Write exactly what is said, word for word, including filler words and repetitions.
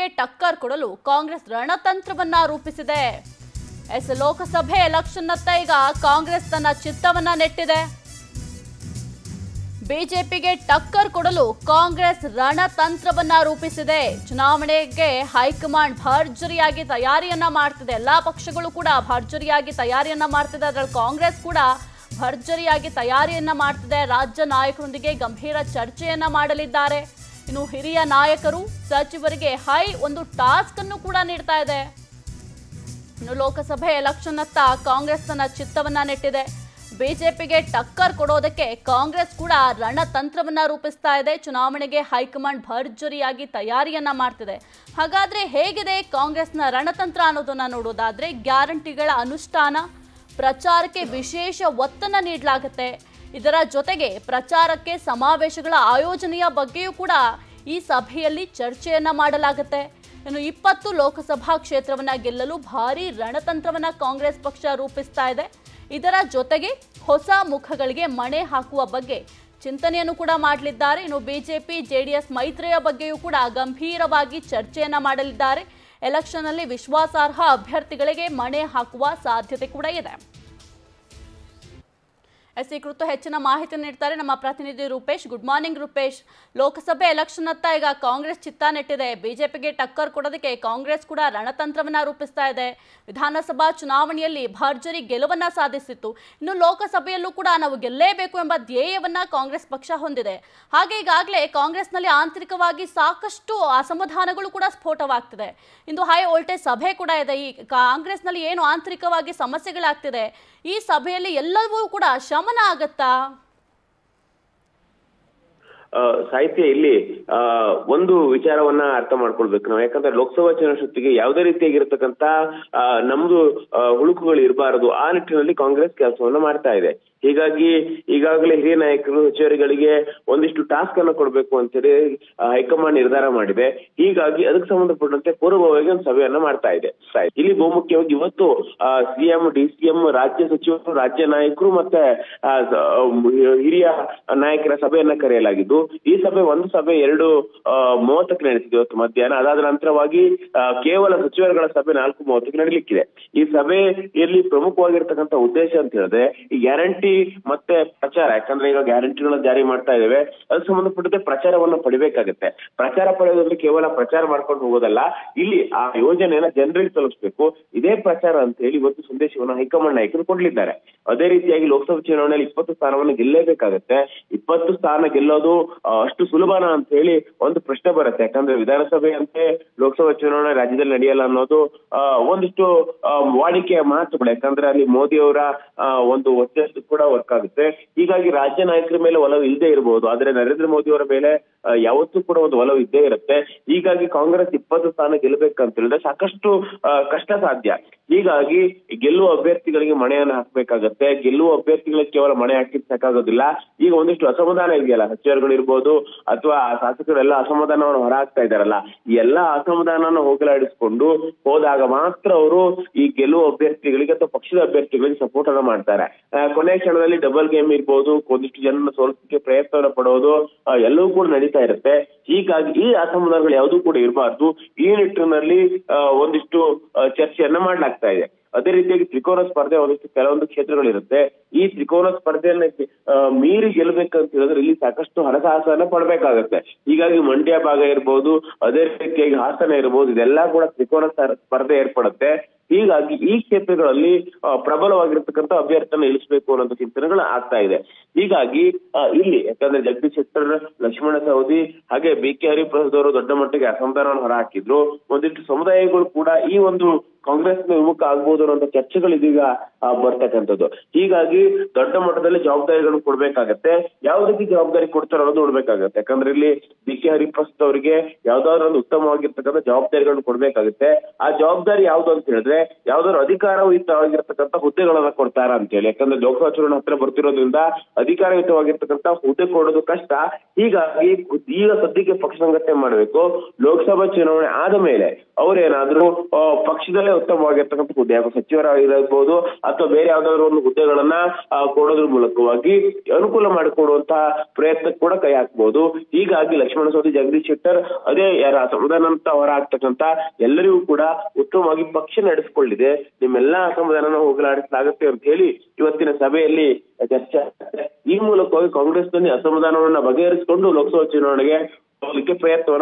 ಸರ್ಕಾರಕ್ಕೆ ಟಕ್ಕರ್ ಕೊಡಲು ಕಾಂಗ್ರೆಸ್ ರಣತಂತ್ರವನ್ನ ರೂಪಿಸಿದೆ. ಎಸ್ ಲೋಕಸಭೆ ಎಲೆಕ್ಷನ್ನತ್ತ ಈಗ ಕಾಂಗ್ರೆಸ್ ತನ್ನ ಚಿತ್ತವನ್ನ ನೆಟ್ಟಿದೆ. ಬಿಜೆಪಿಗೆ ಟಕ್ಕರ್ ಕೊಡಲು ಕಾಂಗ್ರೆಸ್ ರಣತಂತ್ರವನ್ನ ರೂಪಿಸಿದೆ. ಚುನಾವಣೆಗೆ ಹೈಕಮಾಂಡ್ ಭರ್ಜರಿಯಾಗಿ ತಯಾರಿಯನ್ನ ಮಾಡುತ್ತಿದೆ. ಎಲ್ಲಾ ಪಕ್ಷಗಳು ಕೂಡ ಭರ್ಜರಿಯಾಗಿ ತಯಾರಿಯನ್ನ ಮಾಡುತ್ತಿದೆ. ಅದರಲ್ಲಿ ಕಾಂಗ್ರೆಸ್ ಕೂಡ ಭರ್ಜರಿಯಾಗಿ ತಯಾರಿಯನ್ನ ಮಾಡುತ್ತಿದೆ. ರಾಜ್ಯ ನಾಯಕರೊಂದಿಗೆ ಗಂಭೀರ ಚರ್ಚೆಯನ್ನ ಮಾಡಲಿದ್ದಾರೆ. ಇನ್ನು ಹಿರಿಯ ನಾಯಕರು ಸಚಿವರಿಗೆ ಹೈ ಒಂದು ಟಾಸ್ಕ್ ಅನ್ನು ಕೂಡ ನೀಡ್ತಾ ಇದೆ. ಇನ್ನು ಲೋಕಸಭೆ ಎಲೆಕ್ಷನ್ ಅತ್ತ ಕಾಂಗ್ರೆಸ್ ತನ್ನ ಚಿತ್ತವನ್ನ ನೆಟ್ಟಿದೆ. ಬಿಜೆಪಿಗೆ ಟಕ್ಕರ್ ಕೊಡೋದಕ್ಕೆ ಕಾಂಗ್ರೆಸ್ ಕೂಡ ರಣತಂತ್ರವನ್ನ ರೂಪಿಸ್ತಾ ಇದೆ. ಚುನಾವಣೆಗೆ ಹೈಕಮಾಂಡ್ ಭರ್ಜರಿಯಾಗಿ ತಯಾರಿಯನ್ನ ಮಾಡ್ತಿದೆ. ಹಾಗಾದ್ರೆ ಹೇಗಿದೆ ಕಾಂಗ್ರೆಸ್ನ ರಣತಂತ್ರ ಅನ್ನೋದನ್ನ ನೋಡೋದಾದ್ರೆ, ಗ್ಯಾರಂಟಿಗಳ ಅನುಷ್ಠಾನ, ಪ್ರಚಾರಕ್ಕೆ ವಿಶೇಷ ಒತ್ತನ್ನ ನೀಡಲಾಗುತ್ತೆ. ಇದರ ಜೊತೆಗೆ ಪ್ರಚಾರಕ್ಕೆ ಸಮಾವೇಶಗಳ ಆಯೋಜನೆಯ ಬಗ್ಗೆಯೂ ಕೂಡ ಈ ಸಭೆಯಲ್ಲಿ ಚರ್ಚೆಯನ್ನ ಮಾಡಲಾಗುತ್ತೆ. ಇನ್ನು ಇಪ್ಪತ್ತು ಲೋಕಸಭಾ ಕ್ಷೇತ್ರವನ್ನ ಗೆಲ್ಲಲು ಭಾರಿ ರಣತಂತ್ರವನ್ನ ಕಾಂಗ್ರೆಸ್ ಪಕ್ಷ ರೂಪಿಸ್ತಾ ಇದೆ. ಇದರ ಜೊತೆಗೆ ಹೊಸ ಮುಖಗಳಿಗೆ ಮಣೆ ಹಾಕುವ ಬಗ್ಗೆ ಚಿಂತನೆಯನ್ನು ಕೂಡ ಮಾಡಲಿದ್ದಾರೆ. ಇನ್ನು ಬಿಜೆಪಿ ಜೆಡಿಎಸ್ ಮೈತ್ರಿಯ ಬಗ್ಗೆಯೂ ಕೂಡ ಗಂಭೀರವಾಗಿ ಚರ್ಚೆಯನ್ನ ಮಾಡಲಿದ್ದಾರೆ. ಎಲೆಕ್ಷನ್ ಅಲ್ಲಿ ವಿಶ್ವಾಸಾರ್ಹ ಅಭ್ಯರ್ಥಿಗಳಿಗೆ ಮಣೆ ಹಾಕುವ ಸಾಧ್ಯತೆ ಕೂಡ ಇದೆ. ಎಸ್ ಈ ಕುರಿತು ಹೆಚ್ಚಿನ ಮಾಹಿತಿ ನೀಡ್ತಾರೆ ನಮ್ಮ ಪ್ರತಿನಿಧಿ ರೂಪೇಶ್. Good morning Rupesh. ಲೋಕಸಭೆ ಎಲೆಕ್ಷನ್ ಅತ್ತ ಈಗ ಕಾಂಗ್ರೆಸ್ ಚಿತ್ತ ನೆಟ್ಟಿದೆ. ಬಿಜೆಪಿಗೆ ಟಕ್ಕರ್ ಕೊಡೋದಕ್ಕೆ ಕಾಂಗ್ರೆಸ್ ಕೂಡ ರಣತಂತ್ರವನ್ನ ರೂಪಿಸ್ತಾ ಇದೆ. ವಿಧಾನಸಭಾ ಚುನಾವಣೆಯಲ್ಲಿ ಭರ್ಜರಿ ಗೆಲುವನ್ನ ಸಾಧಿಸಿತ್ತು. ಇನ್ನು ಲೋಕಸಭೆಯಲ್ಲೂ ಕೂಡ ನಾವು ಗೆಲ್ಲೇಬೇಕು ಎಂಬ ಧ್ಯೇಯವನ್ನ ಕಾಂಗ್ರೆಸ್ ಪಕ್ಷ ಹೊಂದಿದೆ. ಹಾಗೆ ಈಗಾಗಲೇ ಕಾಂಗ್ರೆಸ್ನಲ್ಲಿ ಆಂತರಿಕವಾಗಿ ಸಾಕಷ್ಟು ಅಸಮಾಧಾನಗಳು ಕೂಡ ಸ್ಫೋಟವಾಗ್ತಿದೆ. ಇಂದು ಹೈ ವೋಲ್ಟೇಜ್ ಸಭೆ ಕೂಡ ಇದೆ. ಈ ಕಾಂಗ್ರೆಸ್ನಲ್ಲಿ ಏನು ಆಂತರಿಕವಾಗಿ ಸಮಸ್ಯೆಗಳಾಗ್ತಿದೆ, ಈ ಸಭೆಯಲ್ಲಿ ಎಲ್ಲವೂ ಕೂಡ ಗಮನ ಆಗತ್ತಾ? ಸಾಹಿತ್ಯ, ಇಲ್ಲಿ ಒಂದು ವಿಚಾರವನ್ನ ಅರ್ಥ ಮಾಡ್ಕೊಳ್ಬೇಕು ನಾವು. ಯಾಕಂದ್ರೆ ಲೋಕಸಭಾ ಚುನಾವಣೆಗೆ ಯಾವುದೇ ರೀತಿಯಾಗಿರತಕ್ಕಂತ ನಮ್ದು ಹುಳುಕುಗಳು ಇರಬಾರದು, ಆ ನಿಟ್ಟಿನಲ್ಲಿ ಕಾಂಗ್ರೆಸ್ ಕೆಲಸವನ್ನ ಮಾಡ್ತಾ ಇದೆ. ಹೀಗಾಗಿ ಈಗಾಗಲೇ ಹಿರಿಯ ನಾಯಕರು ಸಚಿವರುಗಳಿಗೆ ಒಂದಿಷ್ಟು ಟಾಸ್ಕ್ ಅನ್ನು ಕೊಡಬೇಕು ಅಂತೇಳಿ ಹೈಕಮಾಂಡ್ ನಿರ್ಧಾರ ಮಾಡಿದೆ. ಹೀಗಾಗಿ ಅದಕ್ಕೆ ಸಂಬಂಧಪಟ್ಟಂತೆ ಪೂರ್ವಭಾವಿಯಾಗಿ ಒಂದು ಸಭೆಯನ್ನ ಮಾಡ್ತಾ ಇದೆ. ಇಲ್ಲಿ ಬಹುಮುಖ್ಯವಾಗಿ ಇವತ್ತು ಸಿಎಂ, ಡಿ ಸಿಎಂ, ರಾಜ್ಯ ಸಚಿವರು, ರಾಜ್ಯ ನಾಯಕರು ಮತ್ತೆ ಹಿರಿಯ ನಾಯಕರ ಸಭೆಯನ್ನ ಕರೆಯಲಾಗಿದ್ದು, ಈ ಸಭೆ ಒಂದು ಸಭೆ ಎರಡು ಮೂವತ್ತಕ್ಕೆ ನಡೆಸಿದೆ ಇವತ್ತು ಮಧ್ಯಾಹ್ನ. ಅದಾದ ನಂತರವಾಗಿ ಕೇವಲ ಸಚಿವರುಗಳ ಸಭೆ ನಾಲ್ಕು ಮೂವತ್ತಕ್ಕೆ ನಡೀಲಿಕ್ಕಿದೆ. ಈ ಸಭೆಯಲ್ಲಿ ಪ್ರಮುಖವಾಗಿರ್ತಕ್ಕಂಥ ಉದ್ದೇಶ ಅಂತ ಹೇಳಿದ್ರೆ ಈ ಗ್ಯಾರಂಟಿ ಮತ್ತೆ ಪ್ರಚಾರ. ಯಾಕಂದ್ರೆ ಈಗ ಗ್ಯಾರಂಟಿಗಳನ್ನ ಜಾರಿ ಮಾಡ್ತಾ ಇದ್ದೇವೆ, ಅದಕ್ಕೆ ಸಂಬಂಧಪಟ್ಟಂತೆ ಪ್ರಚಾರವನ್ನು ಪಡಿಬೇಕಾಗುತ್ತೆ. ಪ್ರಚಾರ ಪಡೆಯೋದ್ರಲ್ಲಿ ಕೇವಲ ಪ್ರಚಾರ ಮಾಡ್ಕೊಂಡು ಹೋಗೋದಲ್ಲ, ಇಲ್ಲಿ ಆ ಯೋಜನೆಯನ್ನ ಜನರಿಗೆ ತಲುಪಿಸಬೇಕು. ಇದೇ ಪ್ರಚಾರ ಅಂತ ಹೇಳಿ ಇವತ್ತು ಸಂದೇಶವನ್ನು ಹೈಕಮಾಂಡ್ ನಾಯಕರು ಕೊಡಲಿದ್ದಾರೆ. ಅದೇ ರೀತಿಯಾಗಿ ಲೋಕಸಭಾ ಚುನಾವಣೆಯಲ್ಲಿ ಇಪ್ಪತ್ತು ಸ್ಥಾನವನ್ನು ಗೆಲ್ಲೇಬೇಕಾಗತ್ತೆ. ಇಪ್ಪತ್ತು ಸ್ಥಾನ ಗೆಲ್ಲೋದು ಅಷ್ಟು ಸುಲಭನ ಅಂತ ಹೇಳಿ ಒಂದು ಪ್ರಶ್ನೆ ಬರುತ್ತೆ. ಯಾಕಂದ್ರೆ ವಿಧಾನಸಭೆ ಅಂತೆ ಲೋಕಸಭಾ ಚುನಾವಣೆ ರಾಜ್ಯದಲ್ಲಿ ನಡೆಯಲ್ಲ ಅನ್ನೋದು ಒಂದಿಷ್ಟು ವಾಡಿಕೆಯ ಮಾತುಗಳು. ಯಾಕಂದ್ರೆ ಅಲ್ಲಿ ಮೋದಿ ಅವರ ಒಂದು ಒತ್ತಡ ಕೂಡ ವರ್ಕ್ ಆಗುತ್ತೆ. ಹೀಗಾಗಿ ರಾಜ್ಯ ನಾಯಕರ ಮೇಲೆ ಒಲವು ಇಲ್ಲದೆ ಇರಬಹುದು, ಆದ್ರೆ ನರೇಂದ್ರ ಮೋದಿ ಅವರ ಮೇಲೆ ಯಾವತ್ತೂ ಕೂಡ ಒಂದು ಒಲವು ಇದ್ದೇ ಇರುತ್ತೆ. ಹೀಗಾಗಿ ಕಾಂಗ್ರೆಸ್ ಇಪ್ಪತ್ತು ಸ್ಥಾನ ಗೆಲ್ಲಬೇಕಂತ ಹೇಳಿದ್ರೆ ಸಾಕಷ್ಟು ಕಷ್ಟ ಸಾಧ್ಯ. ಹೀಗಾಗಿ ಗೆಲ್ಲುವ ಅಭ್ಯರ್ಥಿಗಳಿಗೆ ಮಣೆಯನ್ನು ಹಾಕಬೇಕಾಗತ್ತೆ. ಗೆಲ್ಲುವ ಅಭ್ಯರ್ಥಿಗಳಿಗೆ ಕೇವಲ ಮಣೆ ಹಾಕಿದ್ ಸಾಕಾಗೋದಿಲ್ಲ. ಈಗ ಒಂದಿಷ್ಟು ಅಸಮಾಧಾನ ಇದೆಯಲ್ಲ, ಸಚಿವರುಗಳಿರ್ಬೋದು ಅಥವಾ ಶಾಸಕರೆಲ್ಲ ಅಸಮಾಧಾನವನ್ನು ಹೊರಹಾಕ್ತಾ ಇದ್ದಾರಲ್ಲ, ಎಲ್ಲಾ ಅಸಮಾಧಾನವನ್ನು ಹೋಗಲಾಡಿಸಿಕೊಂಡು ಹೋದಾಗ ಮಾತ್ರ ಅವರು ಈ ಗೆಲುವ ಅಭ್ಯರ್ಥಿಗಳಿಗೆ ಅಥವಾ ಪಕ್ಷದ ಅಭ್ಯರ್ಥಿಗಳಿಗೆ ಸಪೋರ್ಟ್ ಅನ್ನ ಮಾಡ್ತಾರೆ. ಕೊನೆ ಕ್ಷಣದಲ್ಲಿ ಡಬಲ್ ಗೇಮ್ ಇರ್ಬೋದು, ಒಂದಿಷ್ಟು ಜನರನ್ನ ಸೋಲಿಸಕ್ಕೆ ಪ್ರಯತ್ನವನ್ನು ಪಡೋದು ಎಲ್ಲವೂ ಕೂಡ ನಡೀತಾ ಇರುತ್ತೆ. ಹೀಗಾಗಿ ಈ ಅಸಮಾಧಾನಗಳು ಯಾವುದೂ ಕೂಡ ಇರಬಾರ್ದು. ಈ ನಿಟ್ಟಿನಲ್ಲಿ ಒಂದಿಷ್ಟು ಚರ್ಚೆಯನ್ನ ಮಾಡ್ಲಾಗ್ತಾ ಇದೆ. ಅದೇ ರೀತಿಯಾಗಿ ತ್ರಿಕೋನ ಸ್ಪರ್ಧೆ ಒಂದಿಷ್ಟು ಕೆಲವೊಂದು ಕ್ಷೇತ್ರಗಳಿರುತ್ತೆ. ಈ ತ್ರಿಕೋನ ಸ್ಪರ್ಧೆಯನ್ನ ಮೀರಿ ಗೆಲ್ಲಬೇಕಂತ ಹೇಳಿದ್ರೆ ಇಲ್ಲಿ ಸಾಕಷ್ಟು ಹರಸಾಹಸನ ಪಡ್ಬೇಕಾಗತ್ತೆ. ಹೀಗಾಗಿ ಮಂಡ್ಯ ಭಾಗ ಇರ್ಬೋದು, ಅದೇ ರೀತಿಯಾಗಿ ಹಾಸನ ಇರ್ಬೋದು, ಇದೆಲ್ಲಾ ಕೂಡ ತ್ರಿಕೋನ ಸ್ಪರ್ಧೆ ಏರ್ಪಡುತ್ತೆ. ಹೀಗಾಗಿ ಈ ಕ್ಷೇತ್ರಗಳಲ್ಲಿ ಪ್ರಬಲವಾಗಿರ್ತಕ್ಕಂಥ ಅಭ್ಯರ್ಥಿಯನ್ನು ಇಳಿಸಬೇಕು ಅನ್ನೋ ಚಿಂತನೆಗಳು ಆಗ್ತಾ ಇದೆ. ಹೀಗಾಗಿ ಇಲ್ಲಿ ಯಾಕಂದ್ರೆ ಜಗದೀಶ್ ಶೆಟ್ಟರ್, ಲಕ್ಷ್ಮಣ ಸವದಿ ಹಾಗೆ ಬಿ ಕೆ ಹರಿಪ್ರಸಾದ್ ಅವರು ದೊಡ್ಡ ಮಟ್ಟಿಗೆ ಅಸಮಾಧಾನವನ್ನು ಹೊರಹಾಕಿದ್ರು. ಒಂದಿಷ್ಟು ಸಮುದಾಯಗಳು ಕೂಡ ಈ ಒಂದು ಕಾಂಗ್ರೆಸ್ ವಿಮುಖ ಆಗ್ಬೋದು ಅನ್ನೋ ಚರ್ಚೆಗಳು ಇದೀಗ ಬರ್ತಕ್ಕಂಥದ್ದು. ಹೀಗಾಗಿ ದೊಡ್ಡ ಮಟ್ಟದಲ್ಲಿ ಜವಾಬ್ದಾರಿಗಳು ಕೊಡ್ಬೇಕಾಗತ್ತೆ. ಯಾವ ರೀತಿ ಜವಾಬ್ದಾರಿ ಕೊಡ್ತಾರೋ ಅನ್ನೋದು ನೋಡ್ಬೇಕಾಗತ್ತೆ. ಯಾಕಂದ್ರೆ ಇಲ್ಲಿ ಬಿ ಕೆ ಹರಿಪ್ರಸಾದ್ ಅವರಿಗೆ ಯಾವ್ದಾದ್ರು ಒಂದು ಉತ್ತಮವಾಗಿರ್ತಕ್ಕಂಥ ಜವಾಬ್ದಾರಿಗಳನ್ನು ಕೊಡ್ಬೇಕಾಗತ್ತೆ. ಆ ಜವಾಬ್ದಾರಿ ಯಾವ್ದು ಅಂತ ಹೇಳಿದ್ರೆ ಯಾವ್ದಾದ್ರು ಅಧಿಕಾರಯುತವಾಗಿರ್ತಕ್ಕಂಥ ಹುದ್ದೆಗಳನ್ನ ಕೊಡ್ತಾರ ಅಂತ ಹೇಳಿ. ಯಾಕಂದ್ರೆ ಲೋಕಸಭಾ ಚುನಾವಣೆ ಹತ್ರ ಬರ್ತಿರೋದ್ರಿಂದ ಅಧಿಕಾರಯುತವಾಗಿರ್ತಕ್ಕಂಥ ಹುದ್ದೆ ಕೊಡೋದು ಕಷ್ಟ. ಹೀಗಾಗಿ ಈಗ ಸದ್ಯಕ್ಕೆ ಪಕ್ಷ ಸಂಘಟನೆ ಮಾಡಬೇಕು. ಲೋಕಸಭಾ ಚುನಾವಣೆ ಆದ ಮೇಲೆ ಅವರೇನಾದರೂ ಪಕ್ಷದಲ್ಲೇ ಉತ್ತಮವಾಗಿರತಕ್ಕಂತ ಹುದ್ದೆ ಅಥವಾ ಸಚಿವರಾಗಿರಬಹುದು ಅಥವಾ ಬೇರೆ ಯಾವುದಾದ್ರೂ ಒಂದು ಹುದ್ದೆಗಳನ್ನ ಕೊಡೋದ್ರ ಮೂಲಕವಾಗಿ ಅನುಕೂಲ ಮಾಡಿಕೊಡುವಂತ ಪ್ರಯತ್ನ ಕೂಡ ಕೈ ಹಾಕಬಹುದು. ಹೀಗಾಗಿ ಲಕ್ಷ್ಮಣ ಸವದಿ ಜಗದೀಶ್ ಶೆಟ್ಟರ್ ಅದೇ ಯಾರ ಅಸಮಾಧಾನಂತ ಹೊರಹಾಕ್ತಕ್ಕಂತ ಎಲ್ಲರಿಗೂ ಕೂಡ ಉತ್ತಮವಾಗಿ ಪಕ್ಷ ನಡೆಸಿಕೊಳ್ಳಿದೆ, ನಿಮ್ಮೆಲ್ಲಾ ಅಸಮಾಧಾನ ಹೋಗಲಾಡಿಸಲಾಗುತ್ತೆ ಅಂತ ಹೇಳಿ ಇವತ್ತಿನ ಸಭೆಯಲ್ಲಿ ಚರ್ಚೆ. ಈ ಮೂಲಕವಾಗಿ ಕಾಂಗ್ರೆಸ್ನಲ್ಲಿ ಅಸಮಾಧಾನವನ್ನ ಬಗೆಹರಿಸಿಕೊಂಡು ಲೋಕಸಭಾ ಚುನಾವಣೆಗೆ ಹೋಗಲಿಕ್ಕೆ ಪ್ರಯತ್ನ